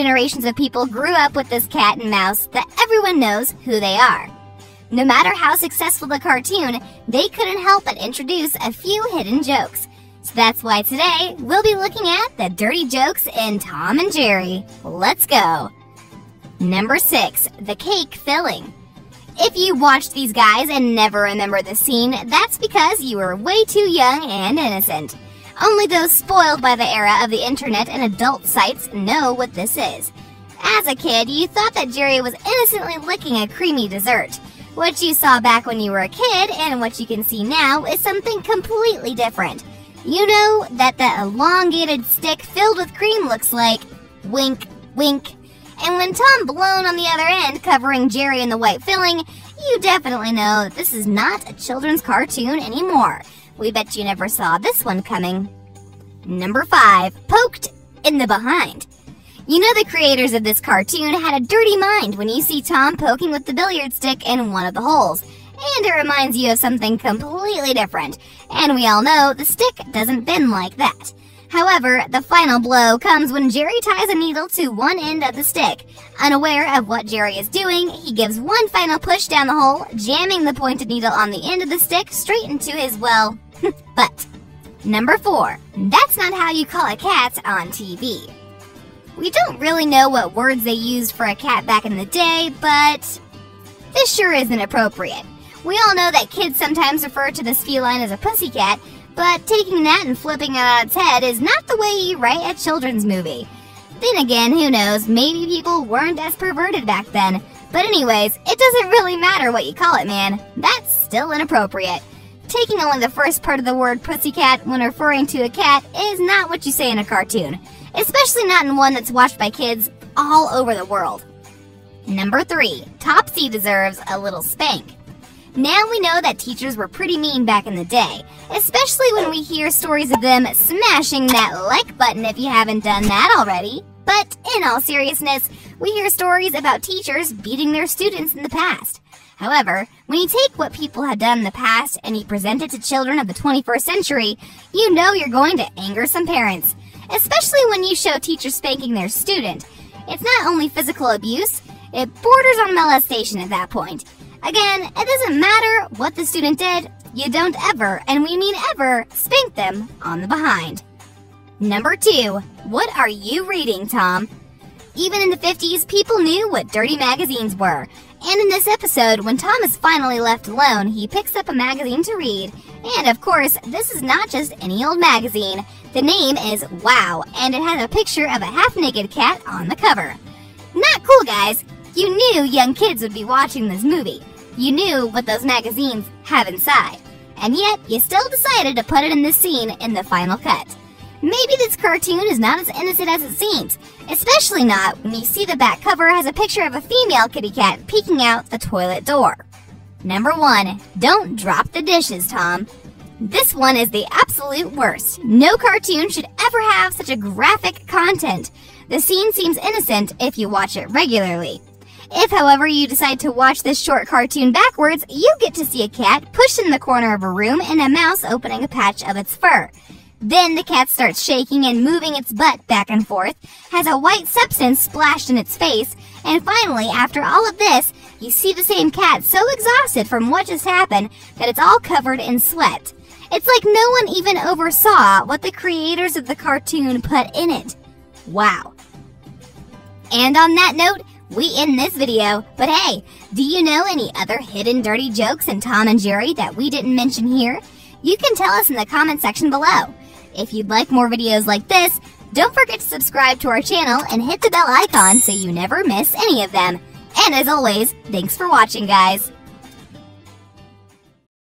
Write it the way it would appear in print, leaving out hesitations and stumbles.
generations of people grew up with this cat and mouse that everyone knows who they are. No matter how successful the cartoon, they couldn't help but introduce a few hidden jokes. So that's why today, we'll be looking at the dirty jokes in Tom and Jerry. Let's go! Number 6. The cake filling. If you watched these guys and never remember the scene, that's because you were way too young and innocent. Only those spoiled by the era of the internet and adult sites know what this is. As a kid, you thought that Jerry was innocently licking a creamy dessert. What you saw back when you were a kid and what you can see now is something completely different. You know that the elongated stick filled with cream looks like wink, wink. And when Tom blown on the other end covering Jerry in the white filling, you definitely know that this is not a children's cartoon anymore. We bet you never saw this one coming. Number 5. Poked in the behind. You know the creators of this cartoon had a dirty mind when you see Tom poking with the billiard stick in one of the holes. And it reminds you of something completely different. And we all know the stick doesn't bend like that. However, the final blow comes when Jerry ties a needle to one end of the stick. Unaware of what Jerry is doing, he gives one final push down the hole, jamming the pointed needle on the end of the stick straight into his, well, butt. Number 4. That's not how you call a cat on TV. We don't really know what words they used for a cat back in the day, but this sure isn't appropriate. We all know that kids sometimes refer to this feline as a pussycat, but taking that and flipping it on its head is not the way you write a children's movie. Then again, who knows, maybe people weren't as perverted back then. But anyways, it doesn't really matter what you call it, man. That's still inappropriate. Taking only the first part of the word pussycat when referring to a cat is not what you say in a cartoon. Especially not in one that's watched by kids all over the world. Number 3. Topsy deserves a little spank. Now we know that teachers were pretty mean back in the day, especially when we hear stories of them smashing that like button if you haven't done that already. But in all seriousness, we hear stories about teachers beating their students in the past. However, when you take what people have done in the past and you present it to children of the 21st century, you know you're going to anger some parents, especially when you show teachers spanking their student. It's not only physical abuse, it borders on molestation at that point. Again, it doesn't matter what the student did, you don't ever, and we mean ever, spank them on the behind. Number 2. What are you reading, Tom? Even in the 50s, people knew what dirty magazines were. And in this episode, when Tom is finally left alone, he picks up a magazine to read. And of course, this is not just any old magazine. The name is Wow, and it has a picture of a half-naked cat on the cover. Not cool, guys. You knew young kids would be watching this movie. You knew what those magazines have inside. And yet, you still decided to put it in this scene in the final cut. Maybe this cartoon is not as innocent as it seems, especially not when you see the back cover has a picture of a female kitty cat peeking out the toilet door. Number 1. Don't drop the dishes, Tom. This one is the absolute worst. No cartoon should ever have such a graphic content. The scene seems innocent if you watch it regularly. If, however, you decide to watch this short cartoon backwards, you get to see a cat pushed in the corner of a room and a mouse opening a patch of its fur. Then the cat starts shaking and moving its butt back and forth, has a white substance splashed in its face, and finally, after all of this, you see the same cat so exhausted from what just happened that it's all covered in sweat. It's like no one even oversaw what the creators of the cartoon put in it. Wow. And on that note, we end this video, but hey, do you know any other hidden dirty jokes in Tom and Jerry that we didn't mention here? You can tell us in the comment section below. If you'd like more videos like this, don't forget to subscribe to our channel and hit the bell icon so you never miss any of them. And as always, thanks for watching, guys.